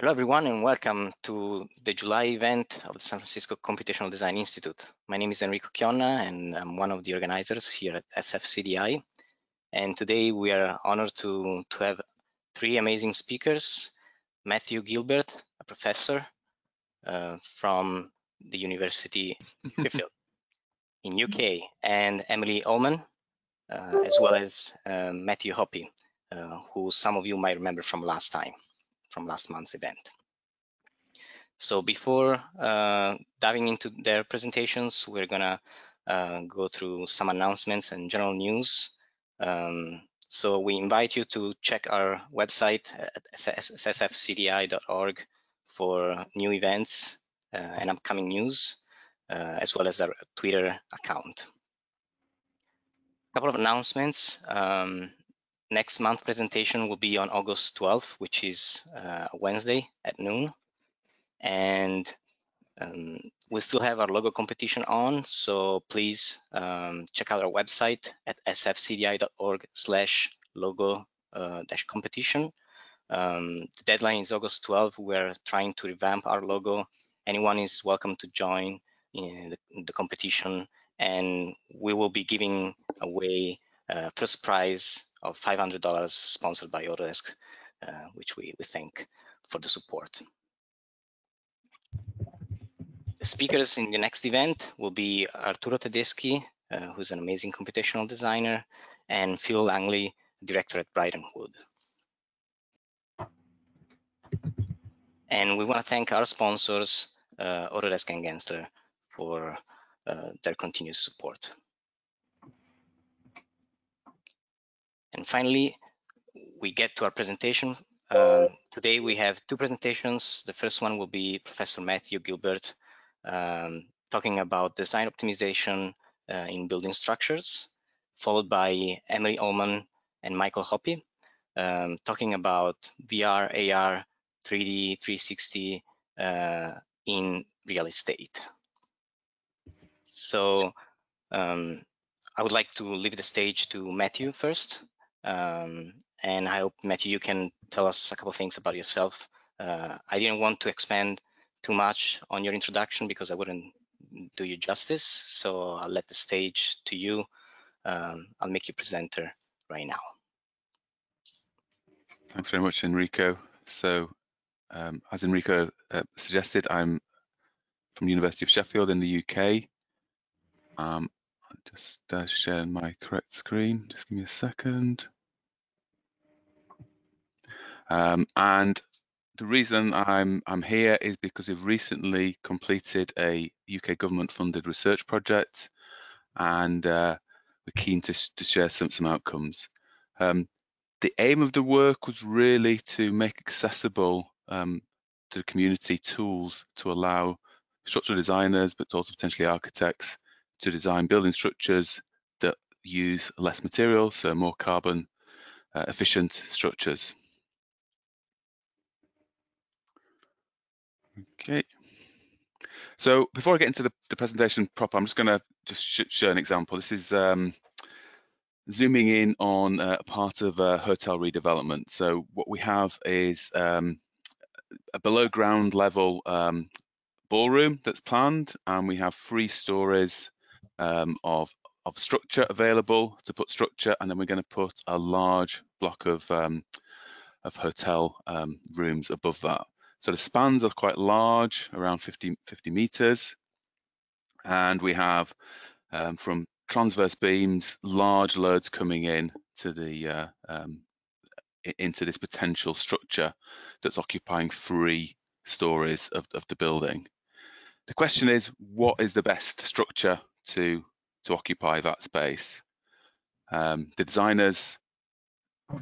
Hello everyone and welcome to the July event of the San Francisco Computational Design Institute. My name is Enrico Chionna and I'm one of the organizers here at SFCDI. And today we are honored to have three amazing speakers. Matthew Gilbert, a professor from the University of Sheffield in UK, and Emily Olman, as well as Matthew Hoppe, who some of you might remember from last time, from last month's event. So before diving into their presentations, we're gonna go through some announcements and general news. So we invite you to check our website at sfcdi.org for new events and upcoming news, as well as our Twitter account. A couple of announcements. Next month's presentation will be on August 12th, which is Wednesday at noon. And we still have our logo competition on, so please check out our website at sfcdi.org/logo-competition. The deadline is August 12th. We're trying to revamp our logo. Anyone is welcome to join in the competition, and we will be giving away first prize of $500 sponsored by Autodesk, which we thank for the support. The speakers in the next event will be Arturo Tedeschi, who's an amazing computational designer, and Phil Langley, director at Brightonwood. And we want to thank our sponsors, Autodesk and Gensler, for their continuous support. And finally, we get to our presentation. Today we have two presentations. The first one will be Professor Matthew Gilbert talking about design optimization in building structures, followed by Emily Olman and Michael Hoppe talking about VR, AR, 3D, 360 in real estate. So I would like to leave the stage to Matthew first. And I hope, Matthew, you can tell us a couple of things about yourself. I didn't want to expand too much on your introduction because I wouldn't do you justice, so I'll let the stage to you. I'll make you presenter right now. Thanks very much, Enrico. So as Enrico suggested, I'm from the University of Sheffield in the UK. Just share my correct screen, just give me a second. And the reason I'm here is because we've recently completed a UK government funded research project, and we're keen to share some outcomes. The aim of the work was really to make accessible to the community tools to allow structural designers, but also potentially architects, to design building structures that use less material, so more carbon efficient structures. Okay, so before I get into the presentation proper, I'm just going to show an example. This is zooming in on a part of a hotel redevelopment. So what we have is a below ground level ballroom that's planned, and we have 3 stories of structure available to put structure, and then we're going to put a large block of hotel rooms above that. So the spans are quite large, around 50 meters, and we have from transverse beams large loads coming in to the into this potential structure that's occupying 3 stories of the building. The question is, what is the best structure to occupy that space? The designers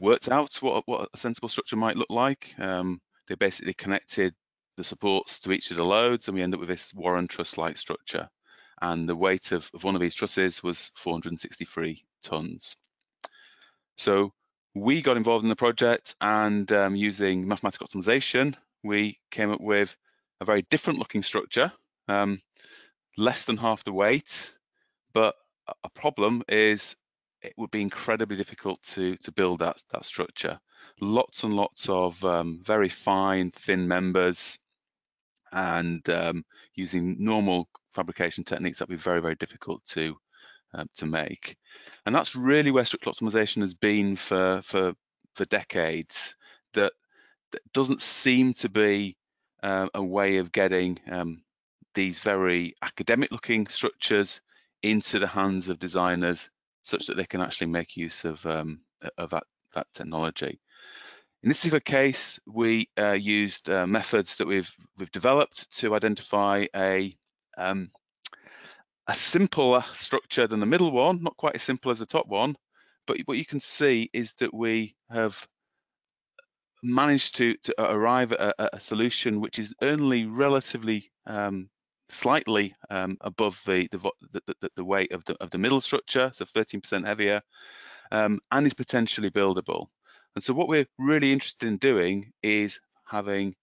worked out what a sensible structure might look like. They basically connected the supports to each of the loads, and we end up with this Warren truss-like structure. And the weight of one of these trusses was 463 tons. So we got involved in the project, and using mathematical optimization, we came up with a very different looking structure, less than half the weight. But a problem is it would be incredibly difficult to build that structure. Lots and lots of very fine, thin members, and using normal fabrication techniques, that'd be very, very difficult to make. And that's really where structural optimization has been for decades. That doesn't seem to be a way of getting these very academic-looking structures into the hands of designers, such that they can actually make use of that technology. In this particular case, we used methods that we've developed to identify a simpler structure than the middle one, not quite as simple as the top one, but what you can see is that we have managed to arrive at a solution which is only relatively slightly above the weight of the middle structure, so 13% heavier, and is potentially buildable. And so what we're really interested in doing is having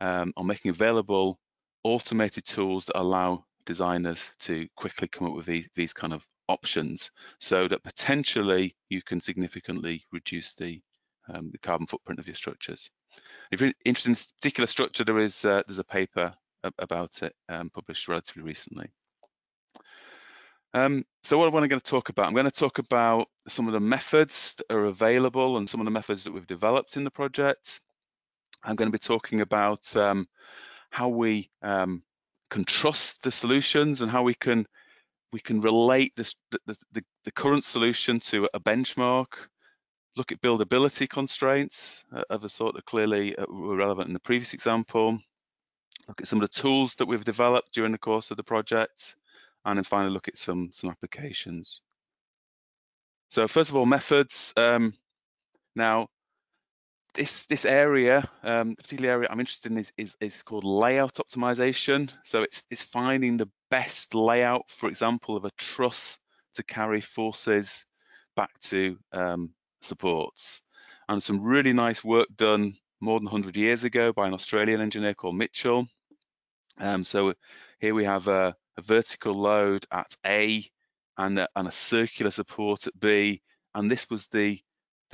or making available automated tools that allow designers to quickly come up with these kind of options, so that potentially you can significantly reduce the carbon footprint of your structures. If you're interested in this particular structure, there's a paper about it published relatively recently. So what I'm going to talk about, I'm going to talk about some of the methods that are available and some of the methods that we've developed in the project. I'm going to be talking about how we can trust the solutions and how we can relate the current solution to a benchmark, look at buildability constraints of the sort that clearly were relevant in the previous example, look at some of the tools that we've developed during the course of the project, and then finally look at some applications. So first of all, methods. Now, this area, the particular area I'm interested in is called layout optimization. So it's finding the best layout, for example, of a truss to carry forces back to supports. And some really nice work done more than 100 years ago by an Australian engineer called Mitchell. So here we have a vertical load at A and a circular support at B, and this was the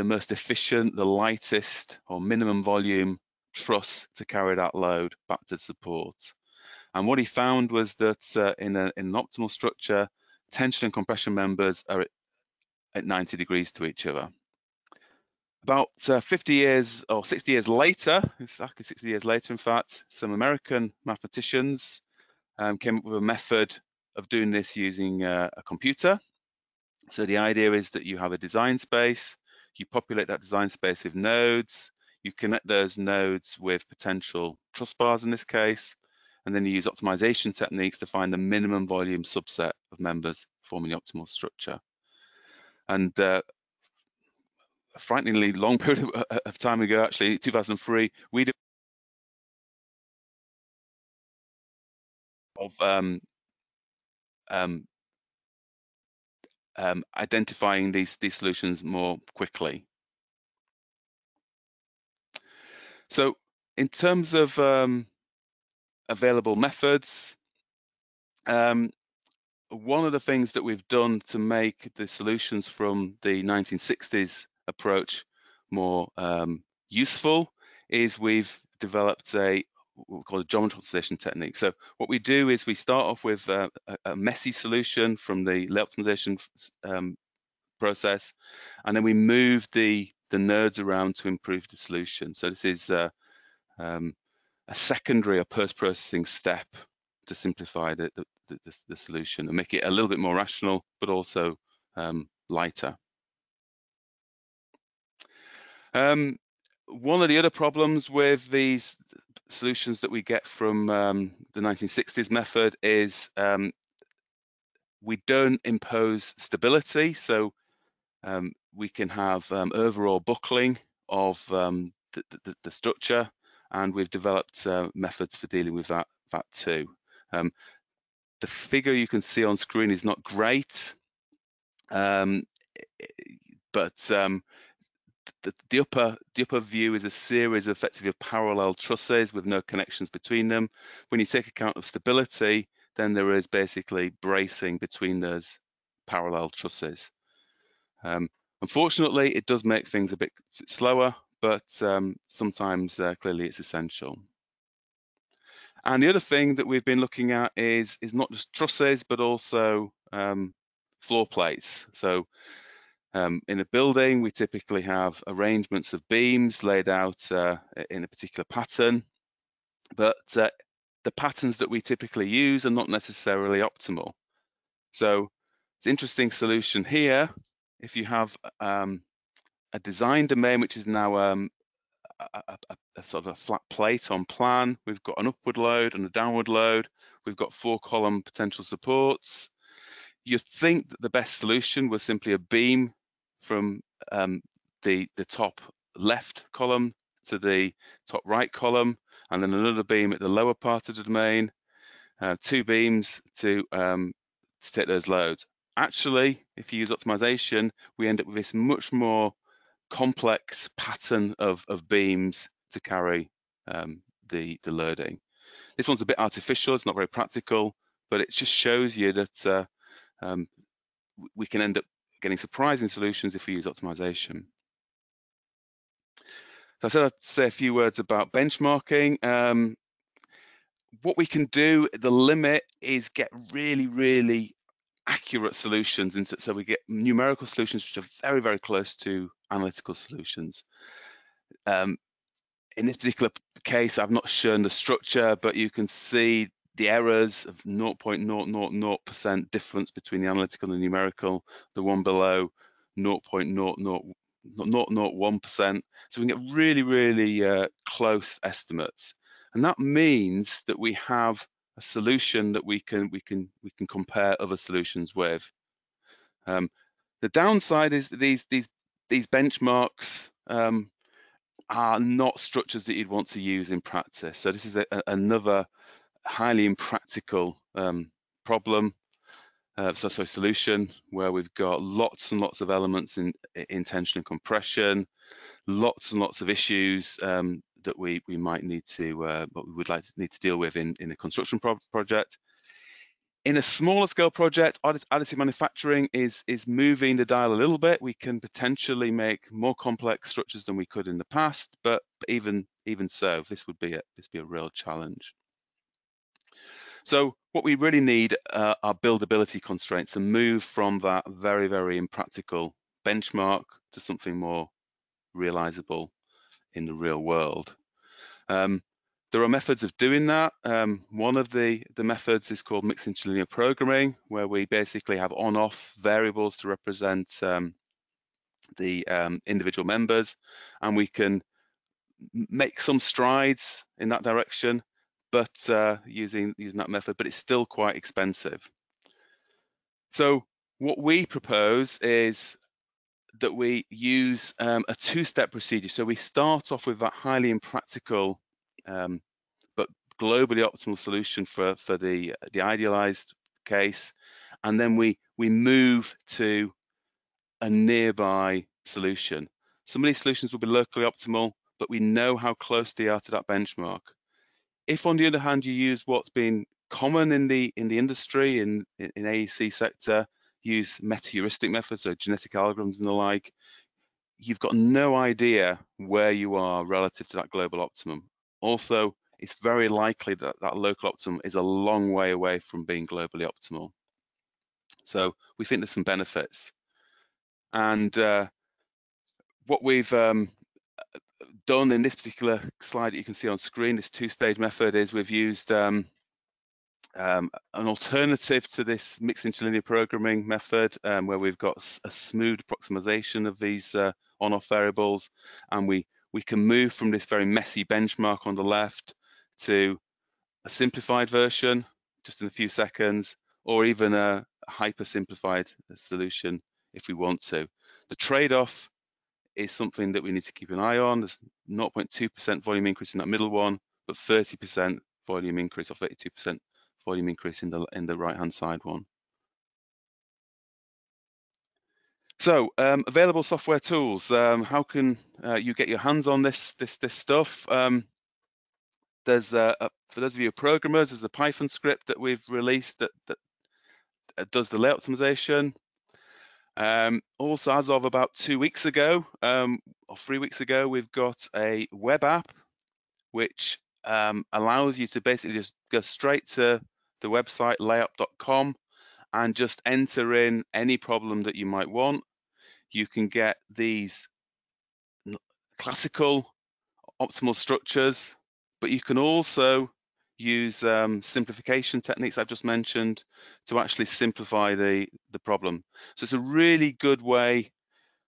most efficient, the lightest or minimum volume truss to carry that load back to support. And what he found was that in an optimal structure, tension and compression members are at 90 degrees to each other. About 50 years or 60 years later, exactly 60 years later in fact, some American mathematicians came up with a method of doing this using a computer. So the idea is that you have a design space, you populate that design space with nodes, you connect those nodes with potential truss bars in this case, and then you use optimization techniques to find the minimum volume subset of members forming the optimal structure. And a frighteningly long period of time ago, actually, 2003, we did identifying these solutions more quickly. So in terms of available methods, one of the things that we've done to make the solutions from the 1960s approach more useful is we've developed what we call a geometry optimization technique. So what we do is we start off with a messy solution from the layout optimization process, and then we move the nodes around to improve the solution. So this is a secondary or post-processing step to simplify the solution and make it a little bit more rational, but also lighter. One of the other problems with these solutions that we get from the 1960s method is we don't impose stability, so we can have overall buckling of the structure, and we've developed methods for dealing with that too. The figure you can see on screen is not great, but the upper view is a series of effectively parallel trusses with no connections between them. When you take account of stability, then there is basically bracing between those parallel trusses. Unfortunately, it does make things a bit slower, but sometimes clearly it's essential. And the other thing that we've been looking at is not just trusses, but also floor plates. So in a building, we typically have arrangements of beams laid out in a particular pattern, but the patterns that we typically use are not necessarily optimal. So it's an interesting solution here. If you have a design domain, which is now a sort of a flat plate on plan, we've got an upward load and a downward load, we've got four column potential supports. You think that the best solution was simply a beam from the top left column to the top right column, and then another beam at the lower part of the domain, two beams to take those loads. Actually, if you use optimization, we end up with this much more complex pattern of beams to carry the loading. This one's a bit artificial, it's not very practical, but it just shows you that we can end up getting surprising solutions if we use optimization. So I said I'd say a few words about benchmarking. What we can do, the limit is get really, really accurate solutions, and so we get numerical solutions which are very, very close to analytical solutions. In this particular case, I've not shown the structure, but you can see the errors of 0.000% difference between the analytical and the numerical, the one below 0.001%. So we can get really, really close estimates. And that means that we have a solution that we can compare other solutions with. The downside is that these benchmarks are not structures that you'd want to use in practice. So this is another highly impractical problem, so solution, where we've got lots and lots of elements in tension and compression, lots and lots of issues that we might need to, what we would like to need to deal with in a construction project. In a smaller scale project, additive manufacturing is moving the dial a little bit. We can potentially make more complex structures than we could in the past, but even so, this would be a real challenge. So what we really need are buildability constraints to move from that very, very impractical benchmark to something more realizable in the real world. There are methods of doing that. One of the methods is called mixed interlinear programming, where we basically have on-off variables to represent the individual members, and we can make some strides in that direction, but using that method, but it's still quite expensive. So what we propose is that we use a two-step procedure. So we start off with that highly impractical but globally optimal solution for the idealized case, and then we move to a nearby solution. Some of these solutions will be locally optimal, but we know how close they are to that benchmark. If, on the other hand, you use what's been common in the industry, in AEC sector, use meta-heuristic methods, so genetic algorithms and the like, you've got no idea where you are relative to that global optimum. Also, it's very likely that that local optimum is a long way away from being globally optimal. So we think there's some benefits. And what we've done in this particular slide that you can see on screen, this two-stage method, is we've used an alternative to this mixed interlinear programming method, where we've got a smooth approximation of these on-off variables, and we can move from this very messy benchmark on the left to a simplified version just in a few seconds, or even a hyper-simplified solution if we want to. The trade-off is something that we need to keep an eye on. There's 0.2% volume increase in that middle one, but 30% volume increase, or 32% volume increase in the right-hand side one. So available software tools. How can you get your hands on this stuff? There's for those of you who are programmers, there's a Python script that we've released that does the layout optimization. Also, as of about 2 weeks ago or 3 weeks ago, we've got a web app which allows you to basically just go straight to the website LayOpt.com and just enter in any problem that you might want. You can get these classical optimal structures, but you can also use simplification techniques I've just mentioned to actually simplify the problem. So it's a really good way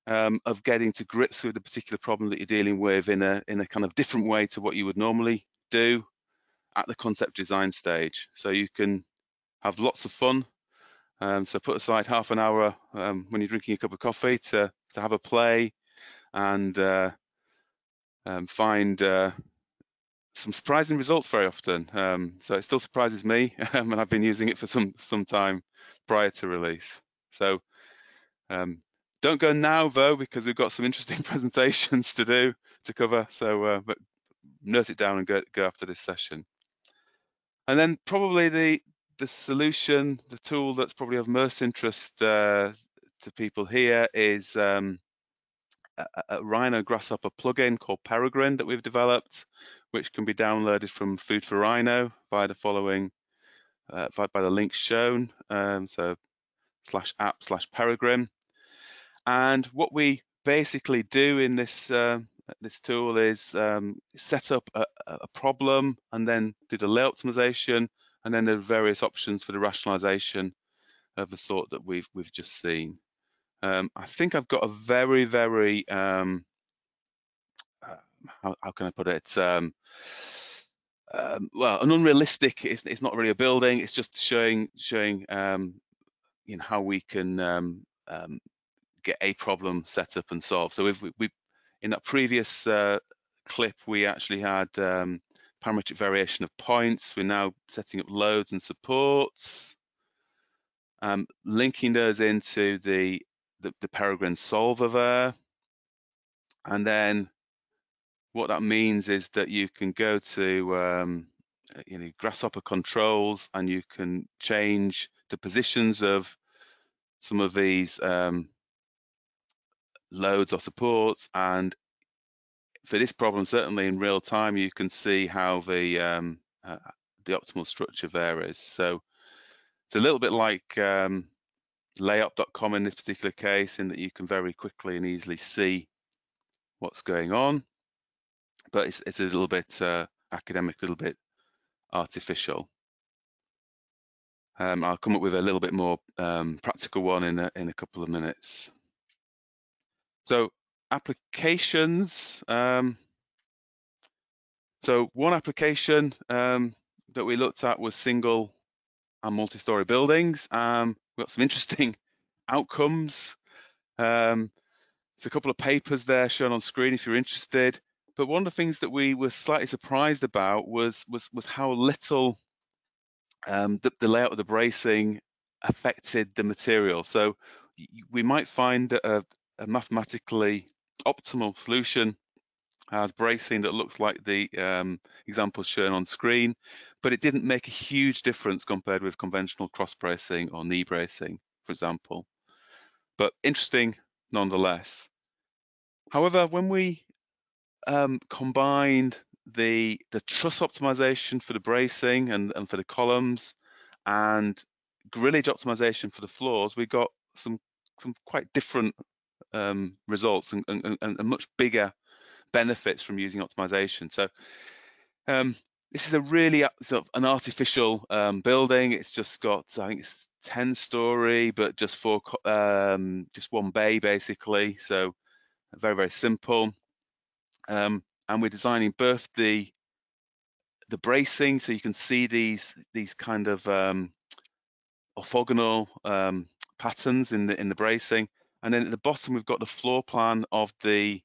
of getting to grips with the particular problem that you're dealing with in a kind of different way to what you would normally do at the concept design stage. So you can have lots of fun. So put aside half an hour when you're drinking a cup of coffee to have a play and find some surprising results very often. So it still surprises me, and I've been using it for some time prior to release. So don't go now though, because we've got some interesting presentations to cover. So but note it down and go after this session. And then probably the solution, the tool that's probably of most interest to people here is a Rhino Grasshopper plugin called Peregrine that we've developed, which can be downloaded from Food for Rhino by the following, by the link shown, so /app/Peregrine. And what we basically do in this tool is set up a problem and then do the layout optimization, and then there are various options for the rationalization of the sort that we've just seen. I think I've got a very, very, how can I put it? Well, an unrealistic, it's not really a building, it's just showing you know, how we can get a problem set up and solved. So we've in that previous clip, we actually had parametric variation of points. We're now setting up loads and supports, linking those into the Peregrine solver there. And then what that means is that you can go to you know, Grasshopper controls, and you can change the positions of some of these loads or supports. And for this problem, certainly in real time, you can see how the optimal structure varies. So it's a little bit like LayOpt.com in this particular case, in that you can very quickly and easily see what's going on, but it's a little bit academic, a little bit artificial. I'll come up with a little bit more practical one in a couple of minutes. So applications. So one application that we looked at was single and multi-story buildings. We got some interesting outcomes. There's a couple of papers there shown on screen if you're interested. But one of the things that we were slightly surprised about was how little the layout of the bracing affected the material. So we might find a mathematically optimal solution as bracing that looks like the example shown on screen, but it didn't make a huge difference compared with conventional cross bracing or knee bracing, for example. But interesting nonetheless. However, when we combined the truss optimization for the bracing and for the columns and grillage optimization for the floors, we got some quite different results and much bigger benefits from using optimization. So this is a really sort of an artificial building. It's just got, I think it's 10-story, but just one bay basically. So very, very simple. And we're designing both the bracing, so you can see these kind of orthogonal patterns in the bracing. And then at the bottom, we've got the floor plan of the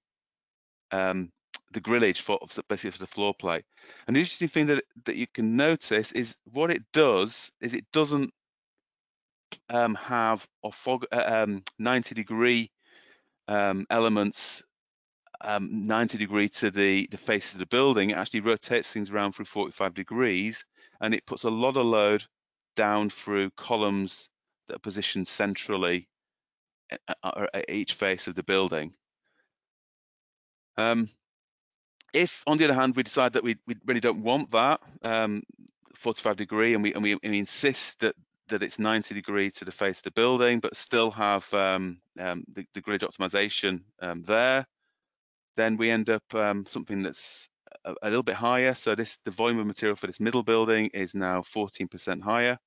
grillage for the floor plate. And the interesting thing that you can notice is what it does is it doesn't have 90-degree elements, 90-degree to the face of the building. It actually rotates things around through 45 degrees, and it puts a lot of load down through columns that are positioned centrally at each face of the building. If, on the other hand, we decide that we really don't want that 45 degree, and we insist that it's 90 degree to the face of the building, but still have the grid optimization there, then we end up something that's a little bit higher. So the volume of material for this middle building is now 14% higher.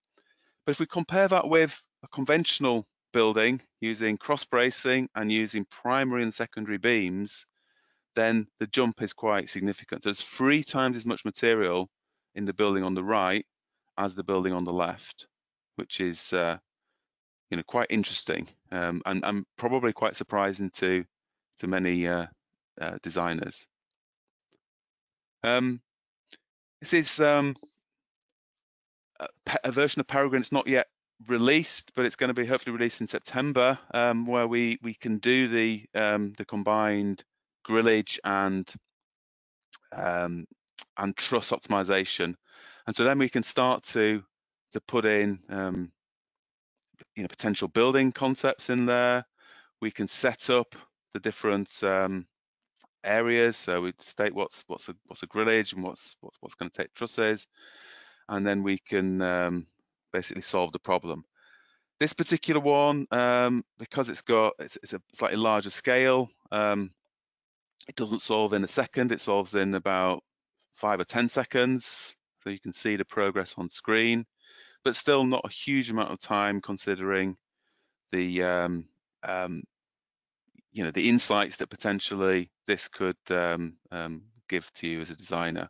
But if we compare that with a conventional building using cross bracing and using primary and secondary beams, then the jump is quite significant. So there's 3 times as much material in the building on the right as the building on the left, which is quite interesting and probably quite surprising to many designers. This is a version of Peregrine. It's not yet released, but it's going to be hopefully released in September, where we can do the combined grillage and truss optimization, and so then we can start to put in potential building concepts in there. We can set up the different areas, so we state what's a grillage and what's going to take trusses, and then we can basically solve the problem. This particular one, because it's a slightly larger scale, it doesn't solve in a second. It solves in about 5 or 10 seconds, so you can see the progress on screen, but still not a huge amount of time considering the the insights that potentially this could give to you as a designer.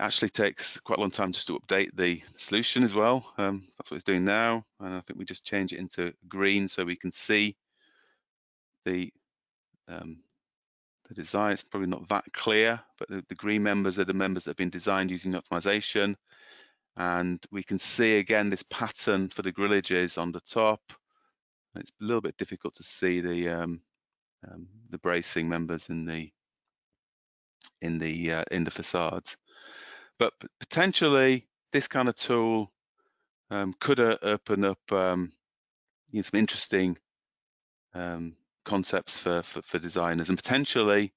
Actually takes quite a long time just to update the solution as well. That's what it's doing now, and I think we just change it into green so we can see the design. It's probably not that clear, but the green members are the members that have been designed using optimization, and we can see again this pattern for the grillages on the top. It's a little bit difficult to see the bracing members in the facades, but potentially this kind of tool could open up some interesting concepts for designers, and potentially,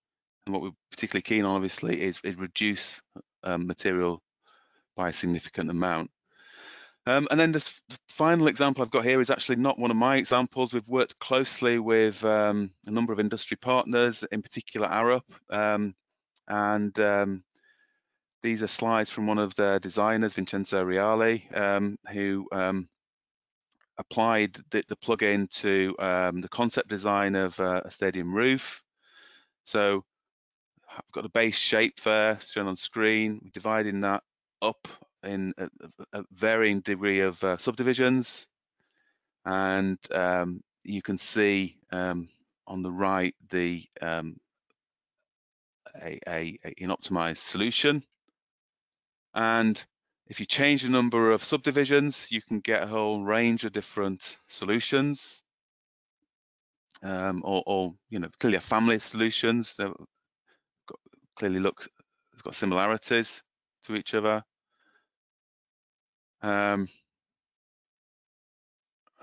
and what we're particularly keen on obviously is reduce material by a significant amount. And then this final example I've got here is actually not one of my examples. We've worked closely with a number of industry partners, in particular Arup, and these are slides from one of their designers, Vincenzo Reale, who applied the plugin to the concept design of a stadium roof. So I've got a base shape there shown on screen, dividing that up in a varying degree of subdivisions, and you can see on the right the an optimized solution. And if you change the number of subdivisions, you can get a whole range of different solutions, or clearly a family of solutions that clearly it's got similarities to each other. I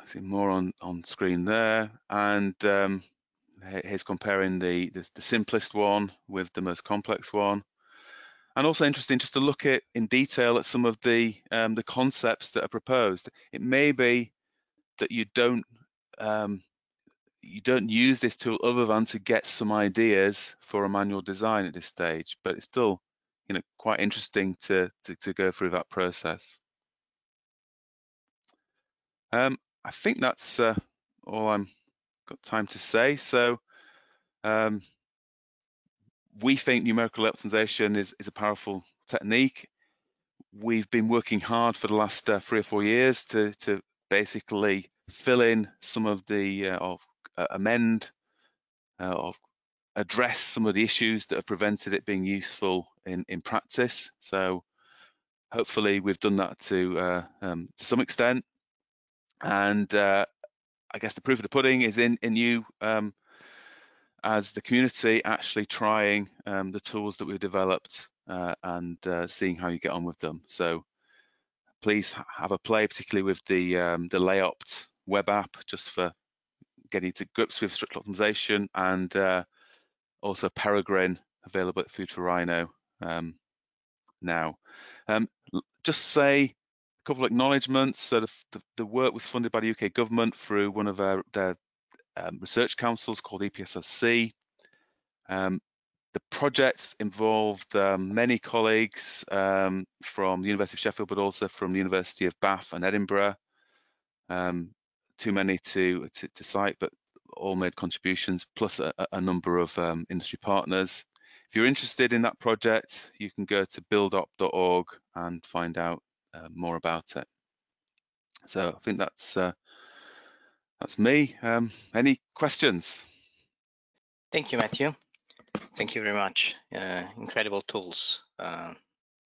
see more on screen there, and here's comparing the simplest one with the most complex one, and also interesting just to look at in detail at some of the concepts that are proposed. It may be that you don't use this tool other than to get some ideas for a manual design at this stage, but it's still quite interesting to go through that process. I think that's all I've got time to say. So we think numerical optimization is a powerful technique. We've been working hard for the last 3 or 4 years to basically fill in some of the or address some of the issues that have prevented it being useful in practice. So hopefully we've done that to some extent. And I guess the proof of the pudding is in you as the community actually trying the tools that we've developed and seeing how you get on with them. So please have a play, particularly with the LayOpt web app, just for getting to grips with structural optimization, and also Peregrine available at Food for Rhino now. Just say a couple of acknowledgements. So the work was funded by the UK government through one of their research councils called EPSRC. The project involved many colleagues from the University of Sheffield, but also from the University of Bath and Edinburgh. Too many to cite, but all made contributions, plus a number of industry partners. If you're interested in that project, you can go to buildop.org and find out more about it. So I think that's me. Any questions? Thank you, Matthew. Thank you very much. Incredible tools.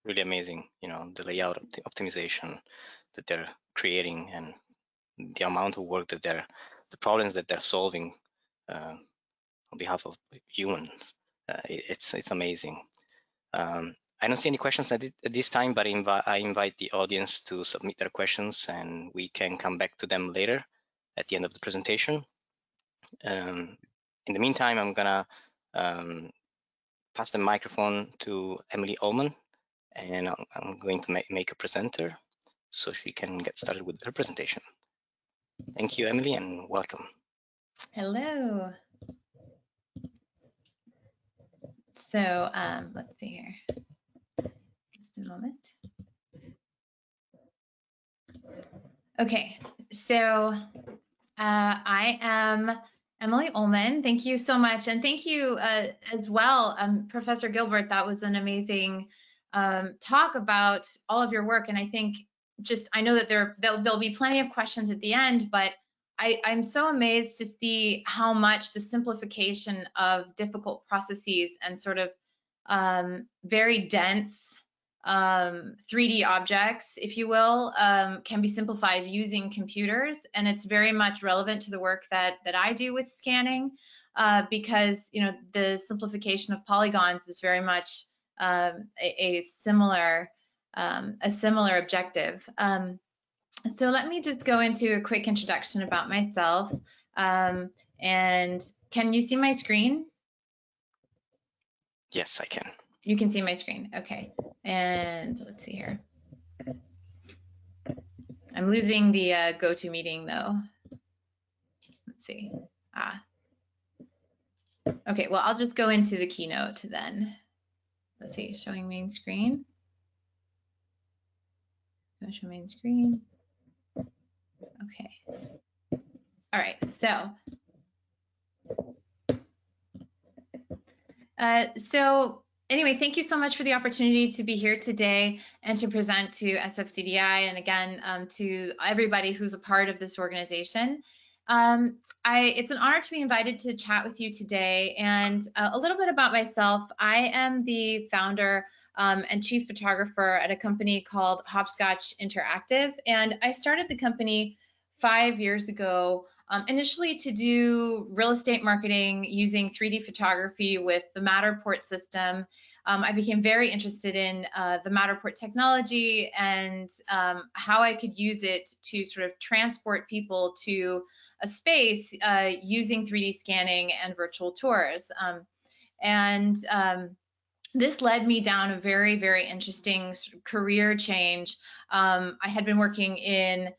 Really amazing, you know, the layout optimization that they're creating and the amount of work that the problems that they're solving on behalf of humans. It's amazing. I don't see any questions at this time, but I invite the audience to submit their questions, and we can come back to them later at the end of the presentation. In the meantime, I'm gonna pass the microphone to Emily Olman, and I'm going to make a presenter so she can get started with her presentation. Thank you, Emily, and welcome. Hello. So let's see here, just a moment. Okay, so I am Emily Olman. Thank you so much. And thank you as well, Professor Gilbert. That was an amazing talk about all of your work. And I think just, I know that there'll be plenty of questions at the end, but I'm so amazed to see how much the simplification of difficult processes and sort of very dense 3D objects, if you will, can be simplified using computers. And it's very much relevant to the work that I do with scanning, because, you know, the simplification of polygons is very much a similar objective. So let me just go into a quick introduction about myself. And can you see my screen? Yes, I can. You can see my screen. Okay. And let's see here. I'm losing the go-to meeting though. Let's see. Okay, well, I'll just go into the keynote then. Let's see, showing main screen. Show main screen. Okay. All right. So anyway, thank you so much for the opportunity to be here today and to present to SFCDI, and again to everybody who's a part of this organization. It's an honor to be invited to chat with you today. And a little bit about myself. I am the founder and chief photographer at a company called Hopscotch Interactive. And I started the company 5 years ago, initially to do real estate marketing using 3D photography with the Matterport system. I became very interested in the Matterport technology and how I could use it to sort of transport people to a space using 3D scanning and virtual tours. This led me down a very, very interesting sort of career change. I had been working in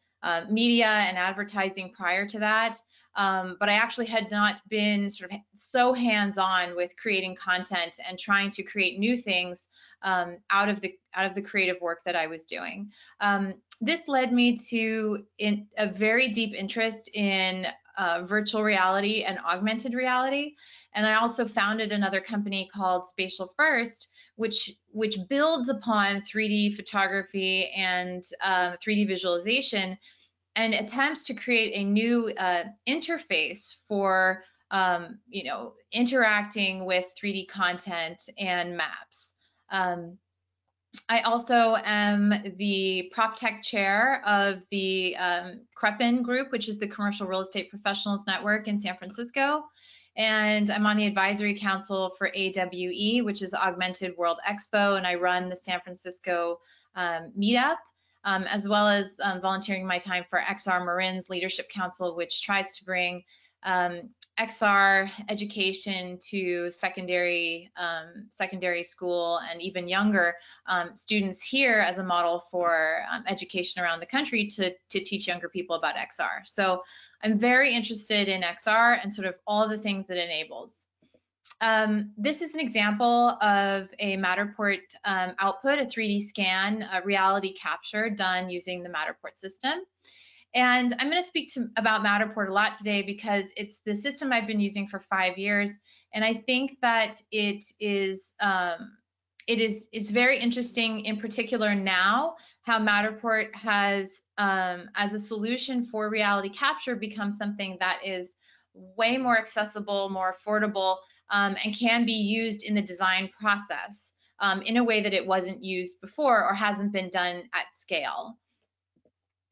media and advertising prior to that, but I actually had not been sort of so hands-on with creating content and trying to create new things out of the creative work that I was doing. This led me to a very deep interest in virtual reality and augmented reality. And I also founded another company called Spatial First, which builds upon 3D photography and 3D visualization and attempts to create a new interface for you know, interacting with 3D content and maps. I also am the prop tech chair of the Crepin group, which is the Commercial Real Estate Professionals Network in San Francisco. And I'm on the advisory council for AWE, which is Augmented World Expo, and I run the San Francisco meetup, as well as volunteering my time for XR Marin's Leadership Council, which tries to bring XR education to secondary school and even younger students here as a model for education around the country to teach younger people about XR. So I'm very interested in XR and sort of all the things that it enables. This is an example of a Matterport output, a 3D scan, a reality capture done using the Matterport system. And I'm going to speak about Matterport a lot today because it's the system I've been using for 5 years, and I think that it's very interesting, in particular now, how Matterport has, as a solution for reality capture, become something that is way more accessible, more affordable, and can be used in the design process in a way that it wasn't used before or hasn't been done at scale.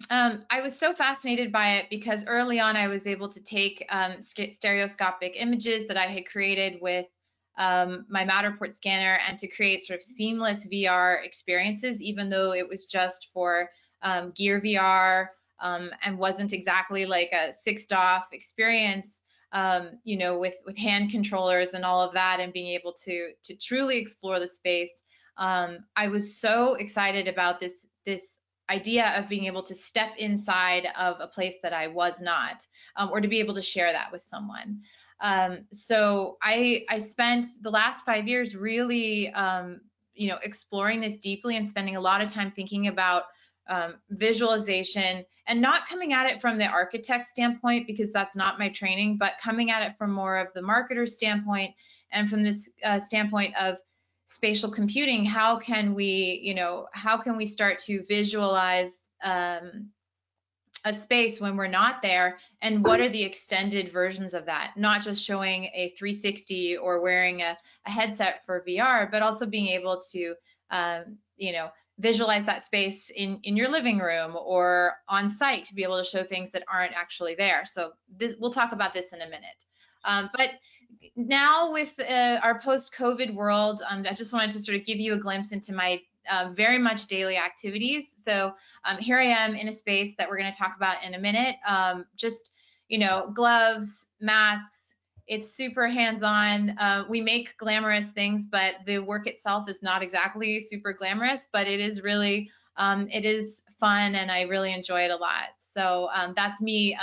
I was so fascinated by it because early on I was able to take stereoscopic images that I had created with my Matterport scanner and to create sort of seamless VR experiences, even though it was just for Gear VR and wasn't exactly like a six-DOF experience, you know, with hand controllers and all of that, and being able to truly explore the space. I was so excited about this idea of being able to step inside of a place that I was not, or to be able to share that with someone. So I spent the last 5 years really, you know, exploring this deeply and spending a lot of time thinking about visualization, and not coming at it from the architect standpoint because that's not my training, but coming at it from more of the marketer standpoint and from this standpoint of spatial computing. How can we, you know, how can we start to visualize a space when we're not there, and what are the extended versions of that? Not just showing a 360 or wearing a headset for VR, but also being able to, you know, visualize that space in your living room or on site to be able to show things that aren't actually there. So this, we'll talk about this in a minute. But now with our post-COVID world, I just wanted to sort of give you a glimpse into my very much daily activities. So here I am in a space that we're going to talk about in a minute. Just, you know, gloves, masks, it's super hands-on. We make glamorous things, but the work itself is not exactly super glamorous, but it is really, it is fun, and I really enjoy it a lot. So that's me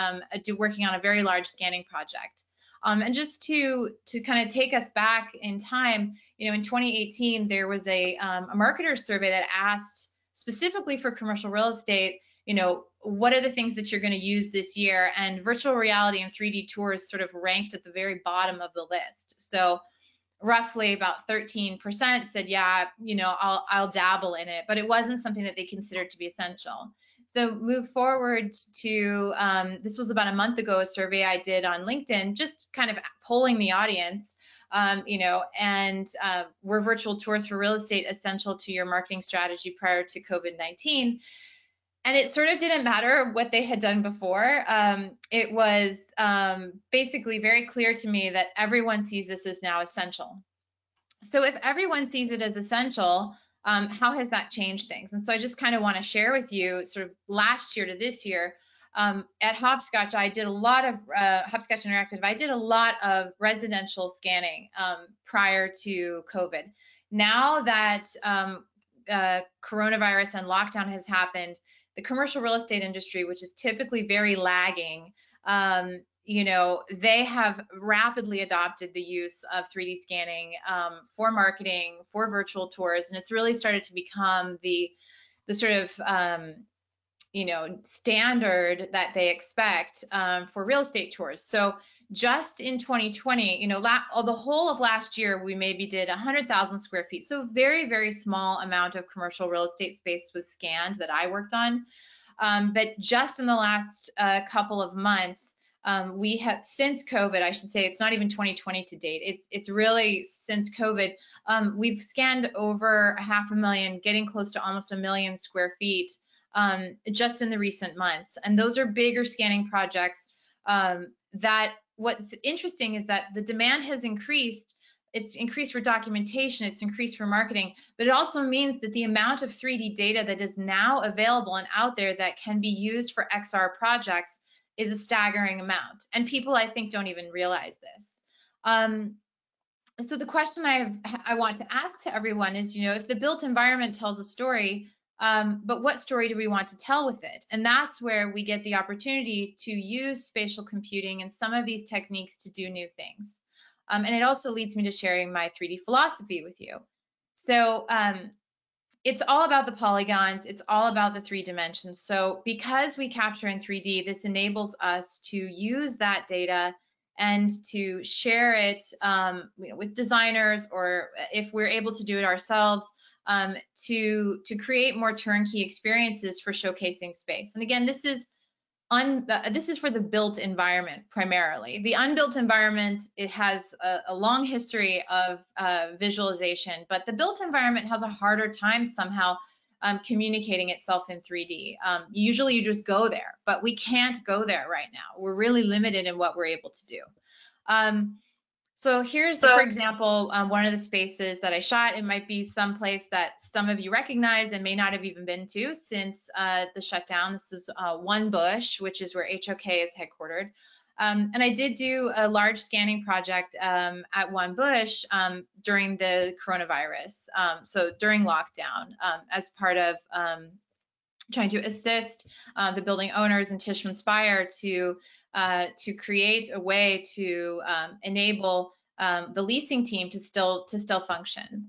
working on a very large scanning project. And just to kind of take us back in time, you know, in 2018, there was a marketer survey that asked specifically for commercial real estate, you know, what are the things that you're going to use this year? And virtual reality and 3D tours sort of ranked at the very bottom of the list. So roughly about 13% said, yeah, you know, I'll dabble in it, but it wasn't something that they considered to be essential. So move forward to, this was about a month ago, a survey I did on LinkedIn, just kind of polling the audience, you know, and were virtual tours for real estate essential to your marketing strategy prior to COVID-19? And it sort of didn't matter what they had done before. It was basically very clear to me that everyone sees this as now essential. So if everyone sees it as essential, how has that changed things? And so I just kind of want to share with you sort of last year to this year. At Hopscotch, I did a lot of, Hopscotch Interactive, I did a lot of residential scanning prior to COVID. Now that coronavirus and lockdown has happened, the commercial real estate industry, which is typically very lagging, you know, they have rapidly adopted the use of 3D scanning for marketing, for virtual tours, and it's really started to become the sort of, you know, standard that they expect for real estate tours. So just in 2020, you know, the whole of last year, we maybe did 100,000 square feet. So very, very small amount of commercial real estate space was scanned that I worked on. But just in the last couple of months, we have, since COVID, I should say, it's not even 2020 to date. It's really since COVID, we've scanned over 500,000, getting close to almost 1 million square feet just in the recent months. And those are bigger scanning projects that what's interesting is that the demand has increased. It's increased for documentation, it's increased for marketing, but it also means that the amount of 3D data that is now available and out there that can be used for XR projects is a staggering amount. And people, I think, don't even realize this. So the question I want to ask to everyone is, you know, if the built environment tells a story, but what story do we want to tell with it? And that's where we get the opportunity to use spatial computing and some of these techniques to do new things. And it also leads me to sharing my 3D philosophy with you. So it's all about the polygons. It's all about the 3 dimensions. So because we capture in 3D, this enables us to use that data and to share it you know, with designers, or if we're able to do it ourselves, to create more turnkey experiences for showcasing space. And again, this is for the built environment primarily. The unbuilt environment, it has a long history of visualization, but the built environment has a harder time somehow communicating itself in 3D. Usually you just go there, but we can't go there right now. We're really limited in what we're able to do. So here's, for example, one of the spaces that I shot. It might be some place that some of you recognize and may not have even been to since the shutdown. This is One Bush, which is where HOK is headquartered. And I did do a large scanning project at One Bush during the coronavirus, so during lockdown, as part of trying to assist the building owners in Tishman Speyer to create a way to enable the leasing team to still function.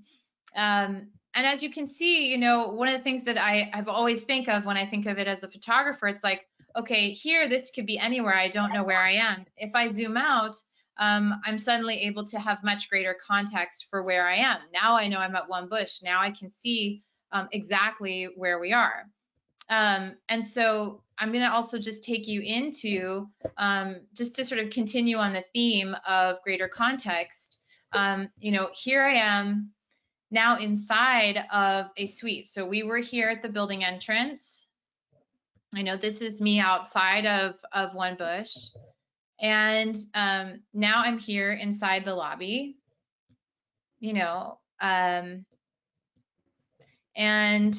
And as you can see, you know, one of the things that I've always think of when I think of it as a photographer, it's like, okay, here, this could be anywhere. I don't know where I am. If I zoom out, I'm suddenly able to have much greater context for where I am. Now I know I'm at One Bush. Now I can see exactly where we are. And so I'm going to also just take you into, just to sort of continue on the theme of greater context, you know, here I am now inside of a suite. So we were here at the building entrance. I know this is me outside of One Bush. And now I'm here inside the lobby, you know, and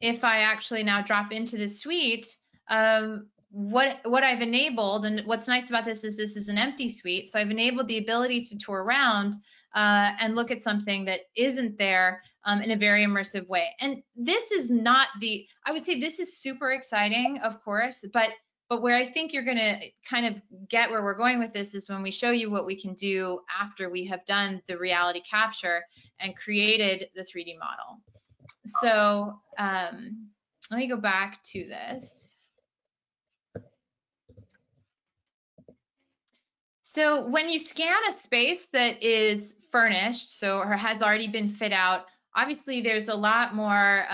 if I actually now drop into the suite, what I've enabled, and what's nice about this is an empty suite. So I've enabled the ability to tour around and look at something that isn't there in a very immersive way. And this is not the, I would say this is super exciting, of course, but where I think you're gonna kind of get where we're going with this is when we show you what we can do after we have done the reality capture and created the 3D model. So let me go back to this. So when you scan a space that is furnished, so or has already been fit out, obviously there's a lot more,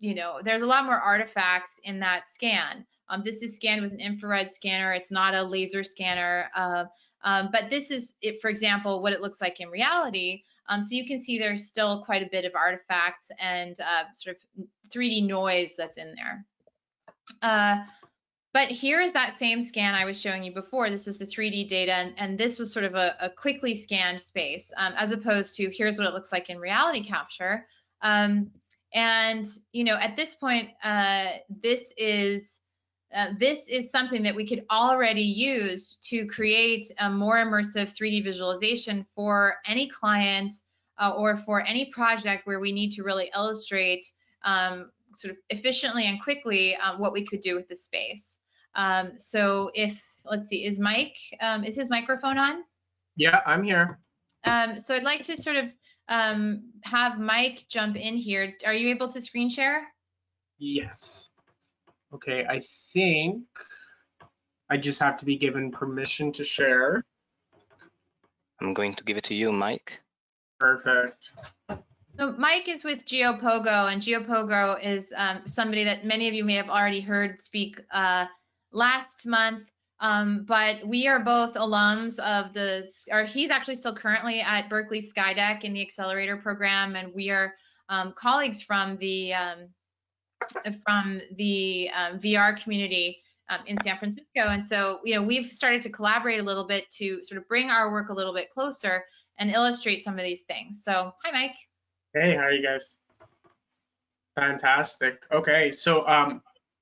you know, there's a lot more artifacts in that scan. This is scanned with an infrared scanner. It's not a laser scanner, but this is, it, for example, what it looks like in reality. So you can see there's still quite a bit of artifacts and sort of 3D noise that's in there. But here is that same scan I was showing you before. This is the 3D data, and this was sort of a quickly scanned space, as opposed to here's what it looks like in reality capture. And you know, at this point, this is something that we could already use to create a more immersive 3D visualization for any client or for any project where we need to really illustrate sort of efficiently and quickly what we could do with the space. So if, let's see, is Mike, is his microphone on? Yeah, I'm here. So I'd like to sort of have Mike jump in here. Are you able to screen share? Yes. Okay, I think I just have to be given permission to share. I'm going to give it to you, Mike. Perfect. So Mike is with Geopogo, and Geopogo is somebody that many of you may have already heard speak last month, but we are both alums of the, or he's actually still currently at Berkeley Skydeck in the accelerator program, and we are colleagues from the VR community in San Francisco. And so, you know, we've started to collaborate a little bit to sort of bring our work a little bit closer and illustrate some of these things. So, hi, Mike. Hey, how are you guys? Fantastic. Okay, so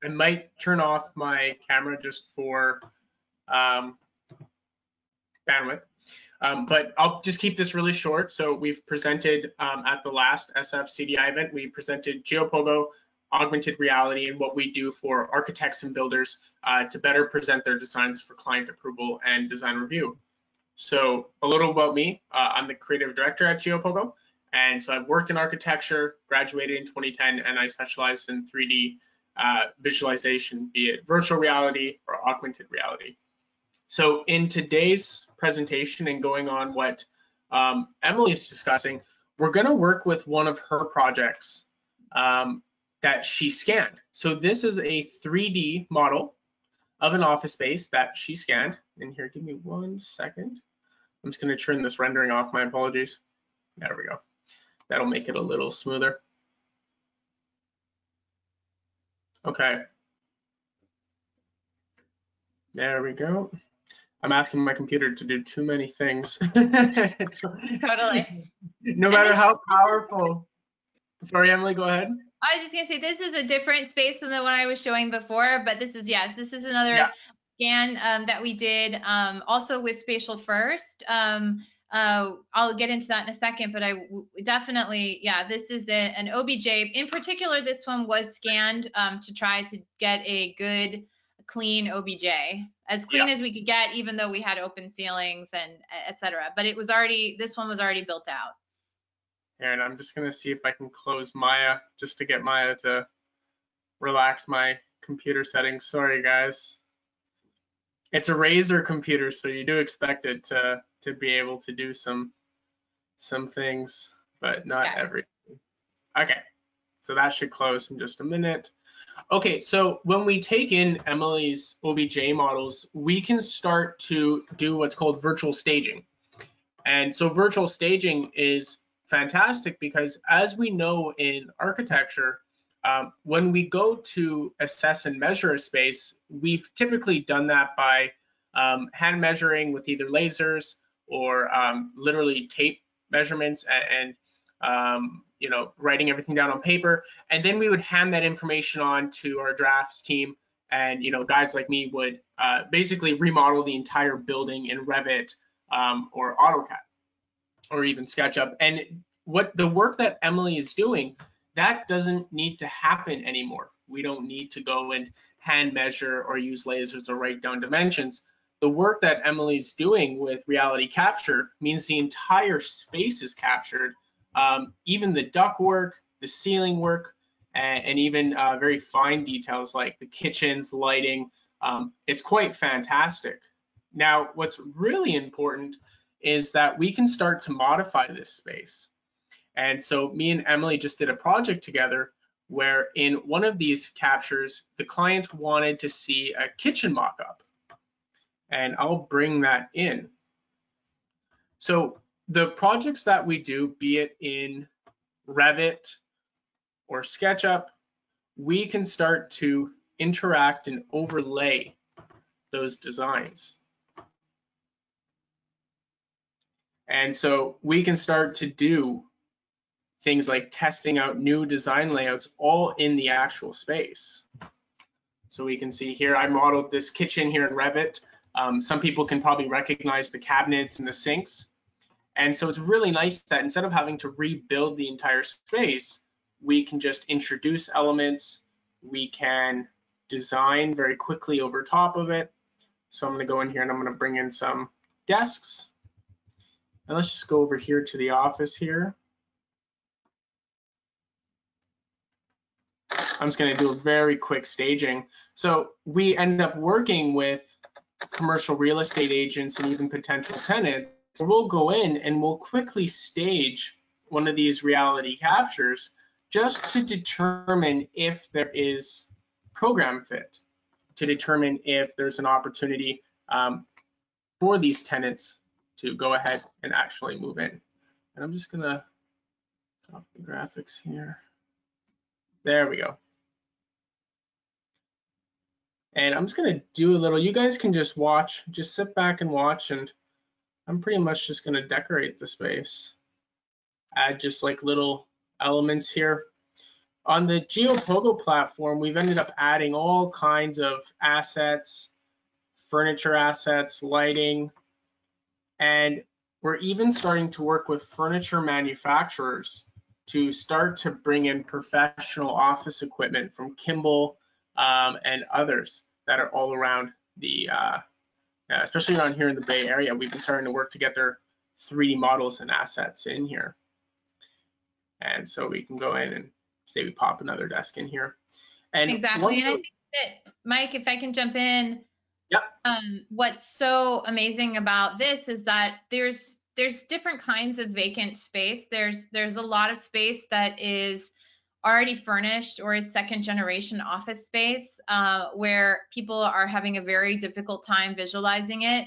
I might turn off my camera just for bandwidth, but I'll just keep this really short. So we've presented at the last SFCDI event, we presented Geopogo, augmented reality, and what we do for architects and builders to better present their designs for client approval and design review. So a little about me, I'm the creative director at Geopogo. And so I've worked in architecture, graduated in 2010, and I specialized in 3D visualization, be it virtual reality or augmented reality. So in today's presentation and going on what Emily's discussing, we're gonna work with one of her projects that she scanned. So this is a 3D model of an office space that she scanned. And here, give me 1 second. I'm just gonna turn this rendering off, my apologies. There we go. That'll make it a little smoother. Okay. There we go. I'm asking my computer to do too many things. Totally. No matter how powerful. Sorry, Emily, go ahead. I was just gonna say, this is a different space than the one I was showing before, but this is, yes, this is another scan that we did also with Spatial First. I'll get into that in a second, but I definitely, yeah, this is an OBJ. In particular, this one was scanned to try to get a good, clean OBJ, as clean as we could get, even though we had open ceilings and et cetera. But it was already, this one was already built out. And I'm just gonna see if I can close Maya, just to get Maya to relax my computer settings. Sorry, guys. It's a Razer computer, so you do expect it to be able to do some things, but not everything. Okay, so that should close in just a minute. Okay, so when we take in Emily's OBJ models, we can start to do what's called virtual staging. And so virtual staging is fantastic because, as we know in architecture, when we go to assess and measure a space, we've typically done that by hand measuring with either lasers or literally tape measurements and you know, writing everything down on paper. And then we would hand that information on to our drafts team. And, you know, guys like me would basically remodel the entire building in Revit or AutoCAD or even SketchUp. And what the work that Emily is doing, that doesn't need to happen anymore. We don't need to go and hand measure or use lasers or write down dimensions. The work that Emily's doing with reality capture means the entire space is captured, even the ductwork, the ceiling work, and even very fine details like the kitchens, lighting. It's quite fantastic. Now, what's really important is that we can start to modify this space. And so me and Emily just did a project together where in one of these captures, the client wanted to see a kitchen mock-up. And I'll bring that in. So the projects that we do, be it in Revit or SketchUp, we can start to interact and overlay those designs. And so we can start to do things like testing out new design layouts all in the actual space. So we can see here, I modeled this kitchen here in Revit. Some people can probably recognize the cabinets and the sinks. And so it's really nice that instead of having to rebuild the entire space, we can just introduce elements. We can design very quickly over top of it. So I'm gonna go in here and I'm gonna bring in some desks. And let's just go over here to the office here. I'm just going to do a very quick staging. So we end up working with commercial real estate agents and even potential tenants. We'll go in and we'll quickly stage one of these reality captures just to determine if there is program fit, to determine if there's an opportunity for these tenants to go ahead and actually move in. And I'm just going to drop the graphics here. There we go. And I'm just gonna do a little, you guys can just watch, just sit back and watch, and I'm pretty much just gonna decorate the space. Add just like little elements here. On the Geopogo platform, we've ended up adding all kinds of assets, furniture assets, lighting, and we're even starting to work with furniture manufacturers to start to bring in professional office equipment from Kimball and others that are all around the, especially around here in the Bay Area. We've been starting to work together 3D models and assets in here. And so we can go in and say we pop another desk in here. And exactly, and I think that, Mike, if I can jump in, yep. What's so amazing about this is that there's different kinds of vacant space. There's a lot of space that is already furnished or is second generation office space where people are having a very difficult time visualizing it.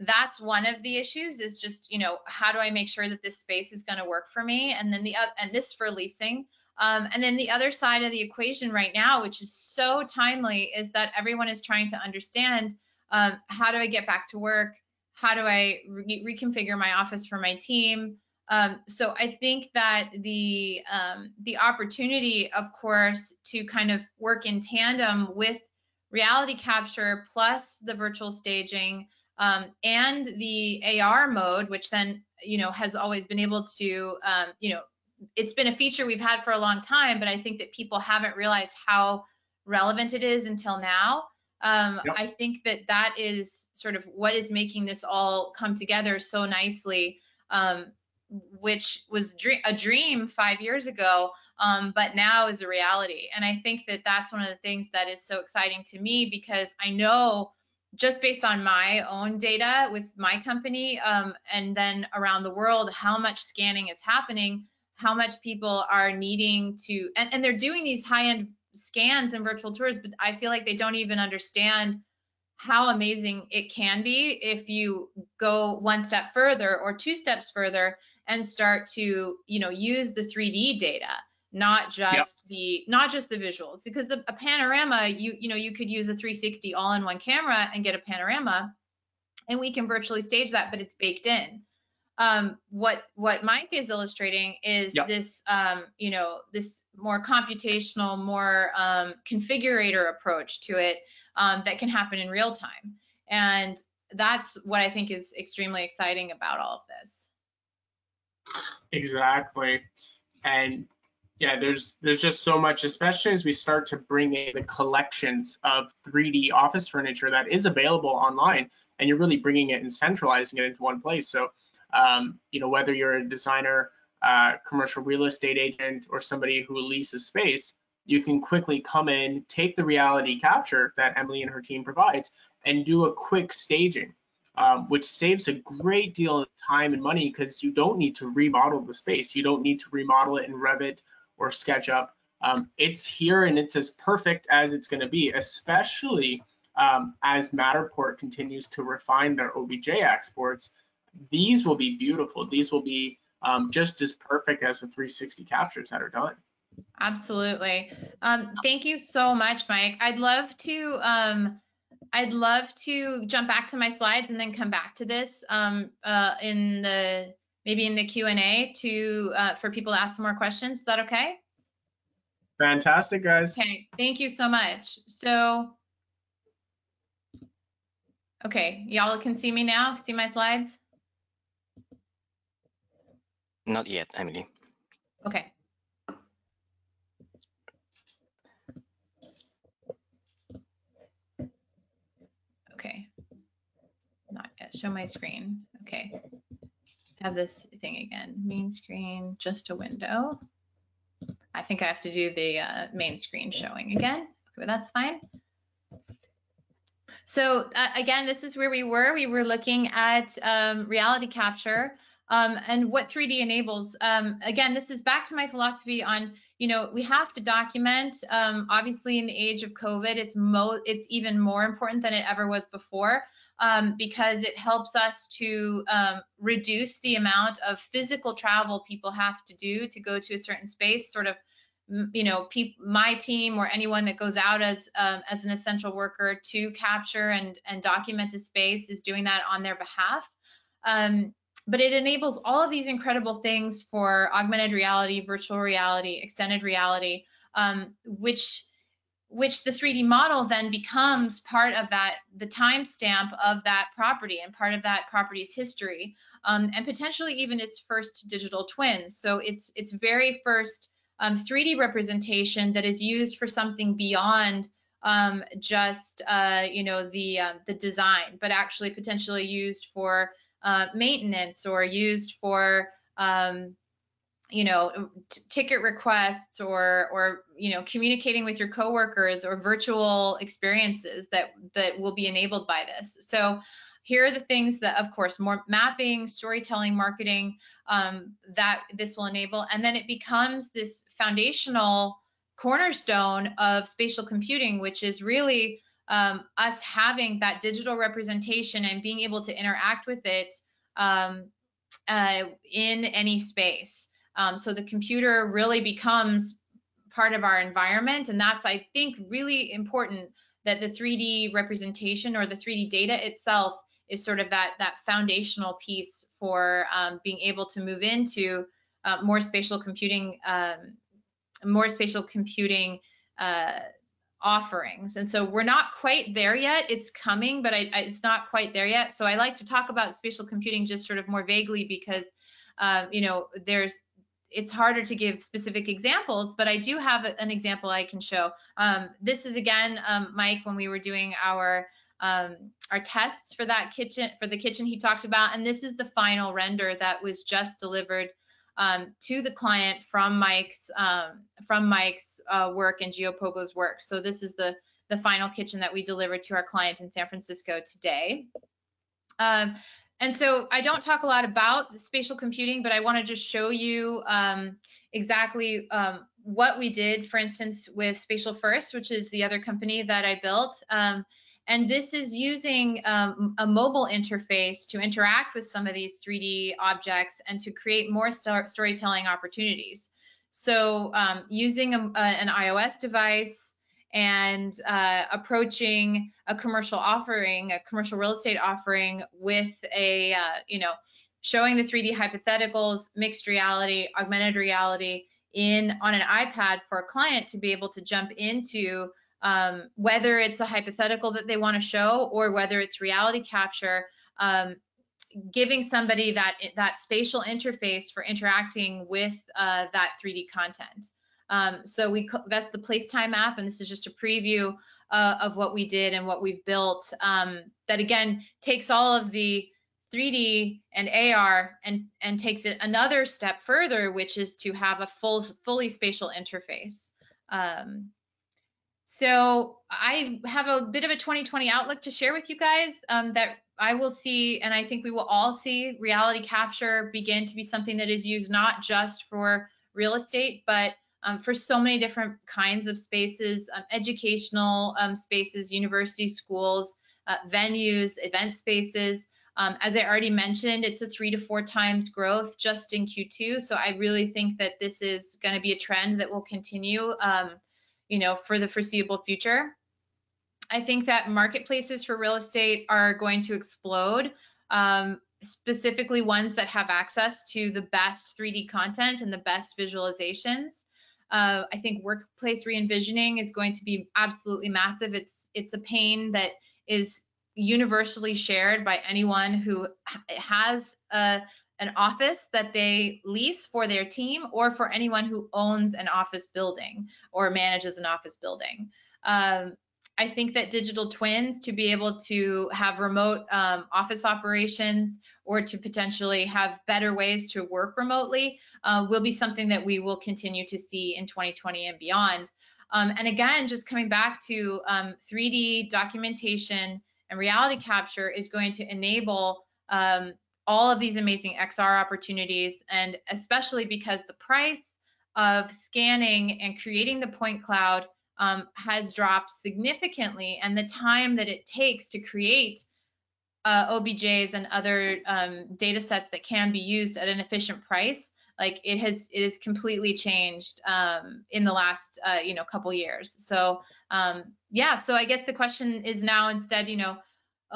That's one of the issues, is just, you know, how do I make sure that this space is going to work for me? And then the and this for leasing. And then the other side of the equation right now, which is so timely, is that everyone is trying to understand how do I get back to work? How do I reconfigure my office for my team? So I think that the opportunity, of course, to kind of work in tandem with reality capture plus the virtual staging and the AR mode, which then, you know, has always been able to, you know, it's been a feature we've had for a long time, but I think that people haven't realized how relevant it is until now. Yep. I think that that is sort of what is making this all come together so nicely, which was a dream 5 years ago, but now is a reality. And I think that that's one of the things that is so exciting to me, because I know just based on my own data with my company and then around the world, how much scanning is happening, how much people are needing to, and they're doing these high-end scans and virtual tours, but I feel like they don't even understand how amazing it can be if you go one step further or two steps further and start to, you know, use the 3D data, not just the visuals. Because a panorama, you know, you could use a 360 all-in-one camera and get a panorama, and we can virtually stage that, but it's baked in. What Mike is illustrating is this, you know, this more computational, more configurator approach to it that can happen in real time. And that's what I think is extremely exciting about all of this. Exactly. And yeah, there's just so much, especially as we start to bring in the collections of 3D office furniture that is available online, and you're really bringing it and centralizing it into one place. So you know, whether you're a designer, commercial real estate agent, or somebody who leases space, you can quickly come in, take the reality capture that Emily and her team provides, and do a quick staging, which saves a great deal of time and money, because you don't need to remodel the space. You don't need to remodel it in Revit or SketchUp. It's here and it's as perfect as it's going to be, especially as Matterport continues to refine their OBJ exports. These will be beautiful. These will be just as perfect as the 360 captures that are done. Absolutely. Thank you so much, Mike. I'd love to jump back to my slides and then come back to this maybe in the Q&A to for people to ask some more questions. Is that okay? Fantastic, guys. Okay. Thank you so much. So, okay, y'all can see me now. See my slides. Not yet, Emily. Okay. Okay. Not yet. Show my screen. Okay. Have this thing again. Main screen, just a window. I think I have to do the main screen showing again. Okay, but that's fine. So again, this is where we were. We were looking at reality capture. And what 3D enables. Again, this is back to my philosophy on, you know, we have to document. Obviously, in the age of COVID, it's even more important than it ever was before, because it helps us to reduce the amount of physical travel people have to do to go to a certain space. Sort of, you know, my team or anyone that goes out as an essential worker to capture and document a space is doing that on their behalf. But it enables all of these incredible things for augmented reality, virtual reality, extended reality, which the 3D model then becomes part of that, the timestamp of that property and part of that property's history, and potentially even its first digital twin. So its very first 3D representation that is used for something beyond just you know, the design, but actually potentially used for maintenance or used for you know, ticket requests or you know, communicating with your coworkers or virtual experiences that will be enabled by this. So here are the things that, of course, more mapping, storytelling, marketing, that this will enable, and then it becomes this foundational cornerstone of spatial computing, which is really us having that digital representation and being able to interact with it in any space. So the computer really becomes part of our environment, and that's, I think, really important, that the 3D representation or the 3D data itself is sort of that foundational piece for being able to move into more spatial computing offerings. And so we're not quite there yet. It's coming, but it's not quite there yet. So I like to talk about spatial computing just sort of more vaguely because you know, it's harder to give specific examples, but I do have an example I can show. This is again, Mike, when we were doing our tests for that kitchen, for the kitchen he talked about, and this is the final render that was just delivered to the client from Mike's work and Geopogo's work. So this is the final kitchen that we delivered to our client in San Francisco today. And so I don't talk a lot about the spatial computing, but I want to just show you exactly what we did, for instance, with Spatial First, which is the other company that I built. And this is using a mobile interface to interact with some of these 3D objects and to create more storytelling opportunities. So using an iOS device and approaching a commercial real estate offering with a, you know, showing the 3D hypotheticals, mixed reality, augmented reality on an iPad for a client to be able to jump into, whether it's a hypothetical that they want to show or whether it's reality capture, giving somebody that spatial interface for interacting with that 3D content. So that's the PlaceTime app, and this is just a preview of what we did and what we've built. That again takes all of the 3D and AR and takes it another step further, which is to have a fully spatial interface. So I have a bit of a 2020 outlook to share with you guys, that I will see, and I think we will all see, reality capture begin to be something that is used not just for real estate, but for so many different kinds of spaces, educational spaces, university, schools, venues, event spaces. As I already mentioned, it's a 3 to 4 times growth just in Q2. So I really think that this is going to be a trend that will continue, you know, for the foreseeable future. I think that marketplaces for real estate are going to explode, specifically ones that have access to the best 3D content and the best visualizations. I think workplace re-envisioning is going to be absolutely massive. It's a pain that is universally shared by anyone who has an office that they lease for their team, or for anyone who owns an office building or manages an office building. I think that digital twins, to be able to have remote office operations or to potentially have better ways to work remotely, will be something that we will continue to see in 2020 and beyond. And again, just coming back to 3D documentation and reality capture is going to enable all of these amazing XR opportunities, and especially because the price of scanning and creating the point cloud has dropped significantly, and the time that it takes to create OBJs and other data sets that can be used at an efficient price, like it has completely changed in the last you know, couple years. So yeah, so I guess the question is now instead, you know,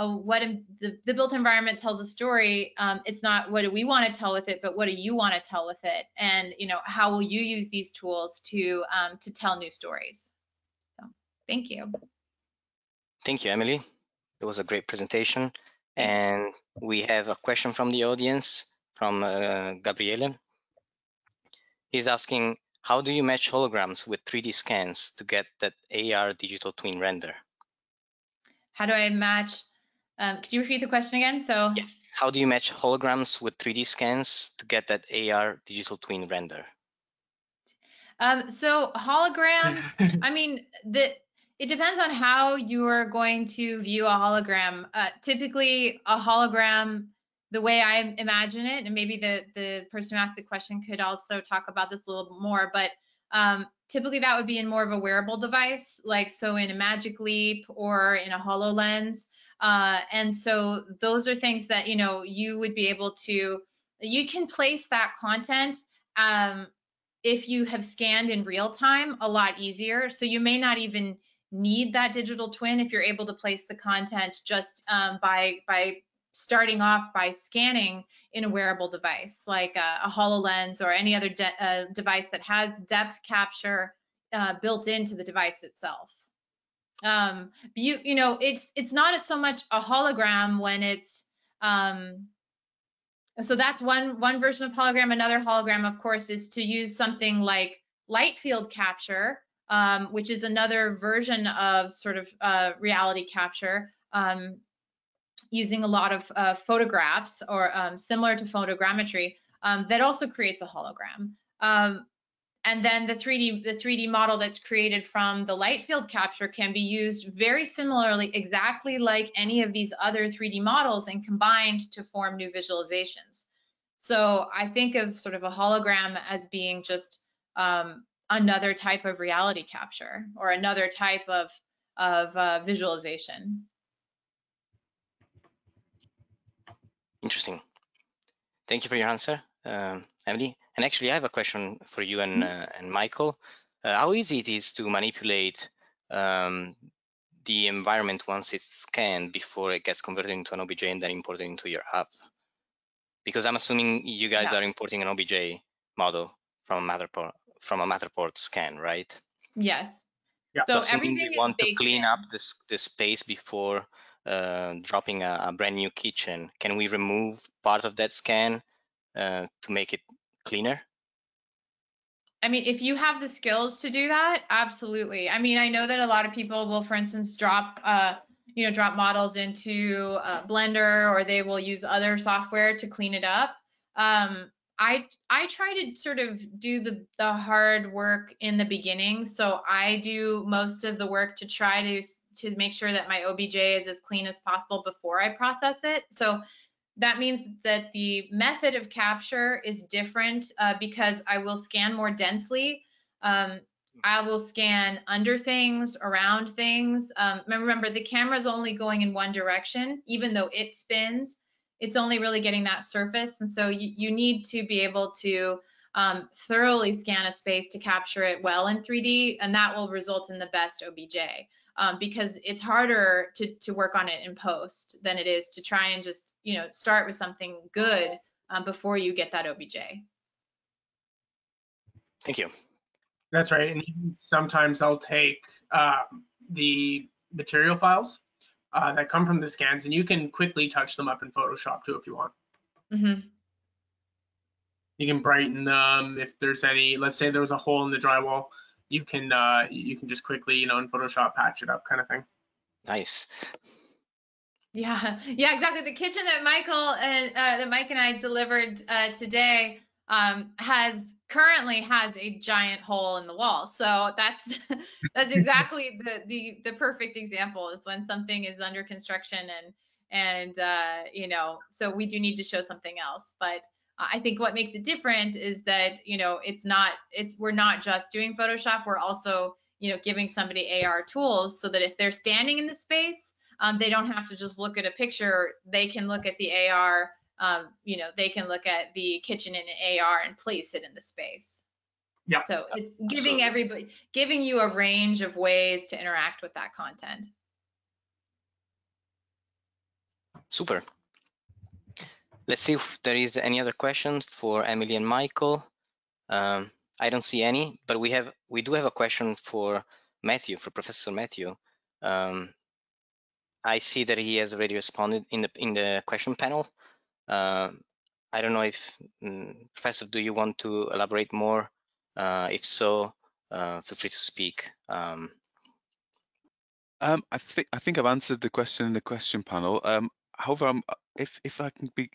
what the built environment tells a story. It's not what do we want to tell with it, but what do you want to tell with it, and how will you use these tools to tell new stories. So thank you. Thank you, Emily. It was a great presentation, and we have a question from the audience from Gabriele. He's asking, how do you match holograms with 3D scans to get that AR digital twin render? How do I match? Could you repeat the question again? So yes, how do you match holograms with 3D scans to get that AR digital twin render? So holograms, I mean, it depends on how you are going to view a hologram. Typically, a hologram, the way I imagine it, and maybe the person who asked the question could also talk about this a little more, but typically that would be in more of a wearable device, like so in a Magic Leap or in a HoloLens. And so those are things that, you would be able to, you can place that content if you have scanned in real time a lot easier. So you may not even need that digital twin if you're able to place the content just by starting off by scanning in a wearable device like a HoloLens or any other device that has depth capture built into the device itself. It's not so much a hologram when it's so that's one version of hologram. Another hologram, of course, is to use something like light field capture, which is another version of sort of reality capture, using a lot of photographs or similar to photogrammetry, that also creates a hologram. And then the 3D model that's created from the light field capture can be used very similarly, exactly like any of these other 3D models, and combined to form new visualizations. So I think of sort of a hologram as being just another type of reality capture or another type of visualization. Interesting. Thank you for your answer, Emily. And actually, I have a question for you and Michael. How easy it is to manipulate the environment once it's scanned before it gets converted into an OBJ and then imported into your app? Because I'm assuming you guys are importing an OBJ model from a Matterport scan, right? Yes. Yeah. So everything we want to clean up the space before dropping a brand new kitchen. Can we remove part of that scan to make it cleaner? I mean, if you have the skills to do that, absolutely. I mean, I know that a lot of people will, for instance, drop models into Blender, or they will use other software to clean it up. I try to sort of do the hard work in the beginning. So I do most of the work to try to make sure that my OBJ is as clean as possible before I process it. So that means that the method of capture is different because I will scan more densely. I will scan under things, around things. Remember, the camera's only going in one direction, even though it spins. It's only really getting that surface. And so you need to be able to thoroughly scan a space to capture it well in 3D, and that will result in the best OBJ. Because it's harder to work on it in post than it is to try and just start with something good before you get that OBJ. Thank you. That's right. And sometimes I'll take the material files that come from the scans, and you can quickly touch them up in Photoshop too if you want. Mm-hmm. You can brighten them if there's any. Let's say there was a hole in the drywall. You can just quickly, in Photoshop patch it up, kind of thing. Nice. Yeah, exactly. The kitchen that Mike and I delivered today currently has a giant hole in the wall. So that's exactly the perfect example is when something is under construction and so we do need to show something else, but. I think what makes it different is that we're not just doing Photoshop. We're also giving somebody AR tools so that if they're standing in the space, they don't have to just look at a picture. They can look at the AR. They can look at the kitchen in an AR and place it in the space. Yeah. So it's giving everybody, giving you a range of ways to interact with that content. Super. Let's see if there is any other questions for Emily and Michael. I don't see any, but we do have a question for Matthew, for Professor Matthew. I see that he has already responded in the question panel. I don't know if Professor, do you want to elaborate more? If so, feel free to speak. I think I've answered the question in the question panel. However, if I can be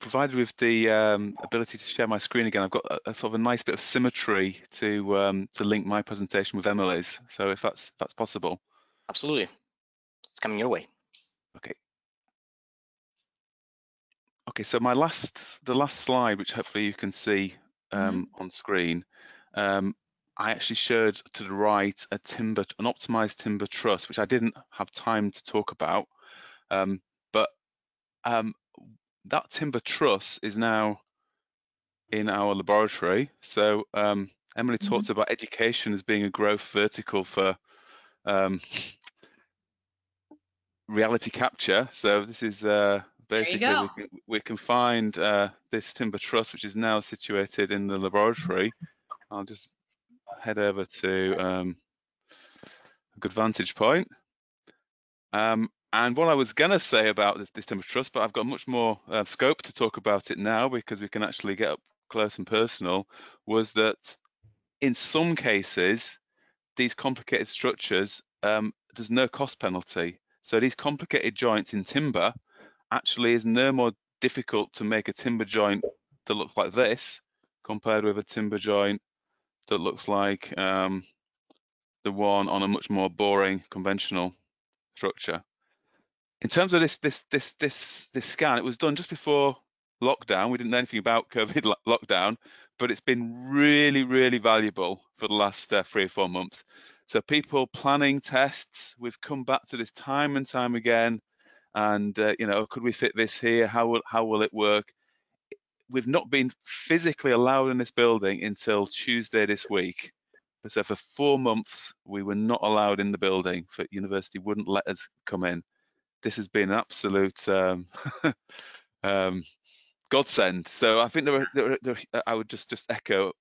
provided with the ability to share my screen again, I've got a sort of a nice bit of symmetry to link my presentation with Emily's. So if that's possible. Absolutely. It's coming your way. Okay. Okay, so the last slide, which hopefully you can see on screen, I actually showed to the right an optimized timber truss, which I didn't have time to talk about. But that timber truss is now in our laboratory. So Emily talked about education as being a growth vertical for reality capture. So this is basically we can find this timber truss, which is now situated in the laboratory. I'll just head over to a good vantage point. And what I was going to say about this timber truss, but I've got much more scope to talk about it now because we can actually get up close and personal, was that in some cases, these complicated structures, there's no cost penalty. So these complicated joints in timber actually is no more difficult to make a timber joint that looks like this compared with a timber joint that looks like the one on a much more boring conventional structure. In terms of this scan, it was done just before lockdown. We didn't know anything about COVID lockdown, but it's been really, really valuable for the last 3 or 4 months. So people planning tests, we've come back to this time and time again, and you know, could we fit this here? How will it work? We've not been physically allowed in this building until Tuesday this week. So for 4 months, we were not allowed in the building. The university wouldn't let us come in. This has been an absolute godsend. So I think I would just echo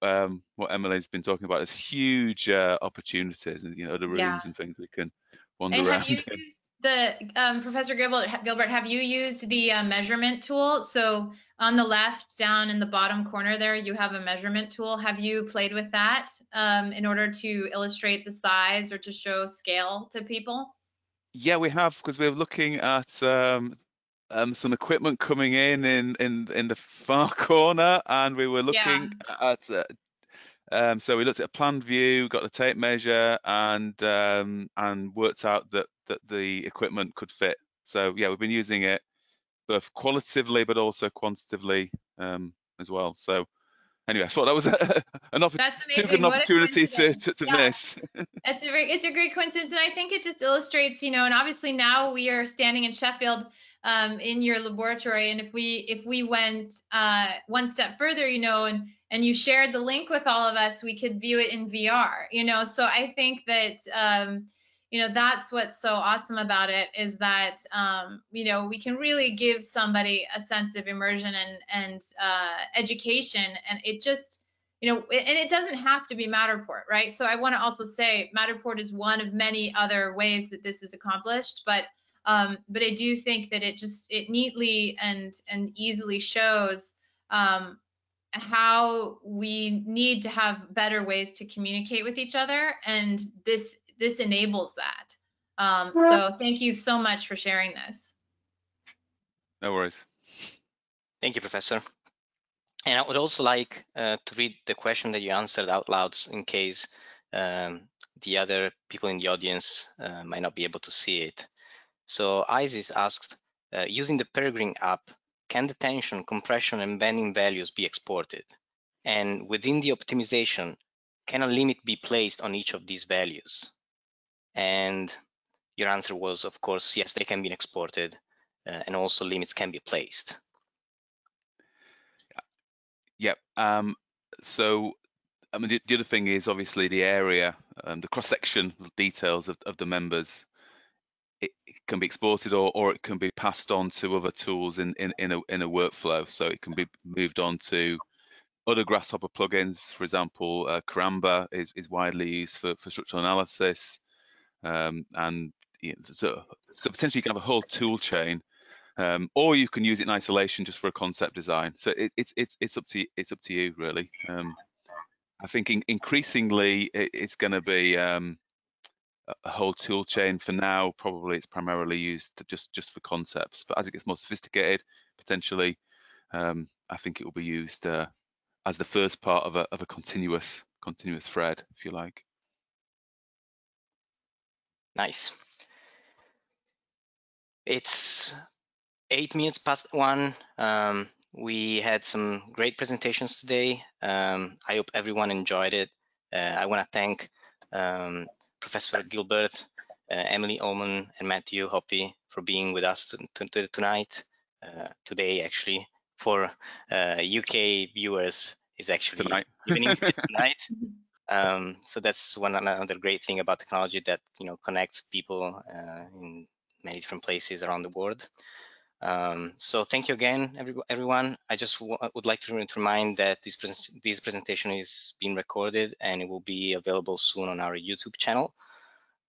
what Emily's been talking about. There's huge opportunities, and you know, the rooms and things we can wander around. Have you used Professor Gilbert? Have you used the measurement tool? So on the left, down in the bottom corner there, you have a measurement tool. Have you played with that in order to illustrate the size or to show scale to people? Yeah, we have, because we're looking at some equipment coming in the far corner, and we were looking at so we looked at a planned view, got a tape measure, and worked out that the equipment could fit. So yeah, we've been using it both qualitatively but also quantitatively as well. So anyway, I thought that was too good an opportunity to miss. It's a great coincidence, and I think it just illustrates, you know, and obviously now we are standing in Sheffield in your laboratory, and if we went one step further, you know, and you shared the link with all of us, we could view it in VR, you know. So I think that you know, that's what's so awesome about it, is that you know, we can really give somebody a sense of immersion and education, and it just, you know, and it doesn't have to be Matterport, right? So I want to also say Matterport is one of many other ways that this is accomplished, but I do think that it neatly and easily shows how we need to have better ways to communicate with each other, and this enables that. So thank you so much for sharing this. No worries. Thank you, Professor. And I would also like to read the question that you answered out loud in case the other people in the audience might not be able to see it. So Isis asked, using the Peregrine app, can the tension, compression, and bending values be exported? And within the optimization, can a limit be placed on each of these values? And your answer was, of course, yes, they can be exported, and also limits can be placed. Yep. So, I mean, the other thing is obviously the area, the cross-section details of the members. it can be exported, or it can be passed on to other tools in a workflow. So it can be moved on to other Grasshopper plugins. For example, Caramba is widely used for structural analysis, and you know, so potentially you can have a whole tool chain, or you can use it in isolation just for a concept design. So it's up to you really. I think increasingly it's going to be a whole tool chain. For now, probably it's primarily used to just for concepts. But as it gets more sophisticated, potentially, I think it will be used as the first part of a continuous thread, if you like. Nice. It's 1:08. We had some great presentations today. I hope everyone enjoyed it. I want to thank Professor Gilbert, Emily Olman, and Matthew Hoppe for being with us today, actually. For UK viewers, is actually tonight. Evening tonight. So that's one another great thing about technology, that you know, connects people in many different places around the world. So thank you again, everyone. I just would like to remind that this presentation is being recorded, and it will be available soon on our YouTube channel.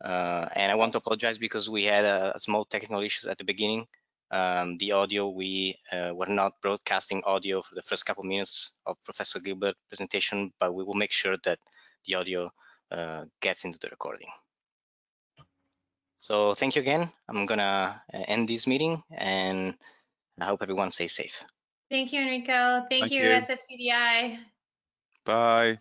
And I want to apologize because we had a small technical issues at the beginning. The audio, we were not broadcasting audio for the first couple minutes of Professor Gilbert's presentation, but we will make sure that the audio gets into the recording. So thank you again. I'm gonna end this meeting, and I hope everyone stays safe. Thank you, Enrico. Thank you, SFCDI. Bye.